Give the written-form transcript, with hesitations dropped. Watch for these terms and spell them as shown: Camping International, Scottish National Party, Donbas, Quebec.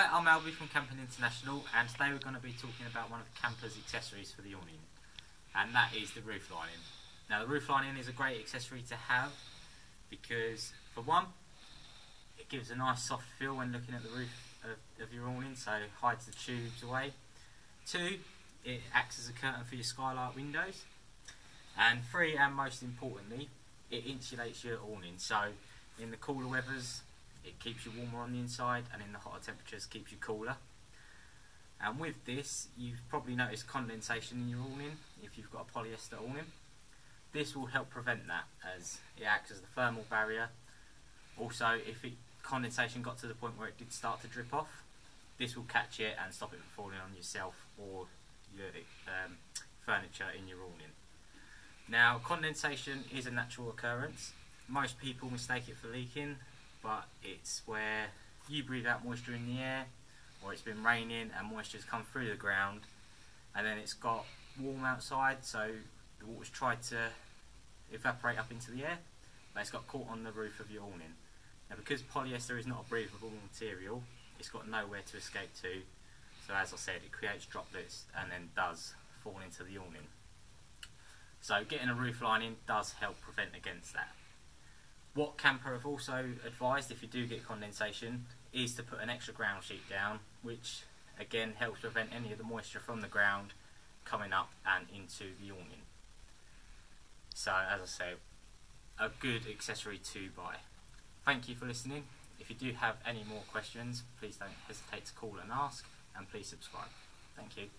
Hi, I'm Albie from Camping International, and today we're going to be talking about one of the camper's accessories for the awning, and that is the roof lining. Now, the roof lining is a great accessory to have because, for one, it gives a nice soft feel when looking at the roof of your awning, so it hides the tubes away. Two, it acts as a curtain for your skylight windows. And three, and most importantly, it insulates your awning, so in the cooler weathers, it keeps you warmer on the inside, and in the hotter temperatures keeps you cooler. And with this, you've probably noticed condensation in your awning if you've got a polyester awning. This will help prevent that, as it acts as the thermal barrier. Also, if condensation got to the point where it did start to drip off, this will catch it and stop it from falling on yourself or your furniture in your awning. Now, condensation is a natural occurrence. Most people mistake it for leaking, but it's where you breathe out moisture in the air, or it's been raining and moisture's come through the ground, and then it's got warm outside, so the water's tried to evaporate up into the air, but it's got caught on the roof of your awning. Now, because polyester is not a breathable material, it's got nowhere to escape to, so as I said, it creates droplets and then does fall into the awning. So getting a roof lining does help prevent against that. What camper have also advised, if you do get condensation, is to put an extra ground sheet down, which again helps prevent any of the moisture from the ground coming up and into the awning. So, as I say, a good accessory to buy. Thank you for listening. If you do have any more questions, please don't hesitate to call and ask, and please subscribe. Thank you.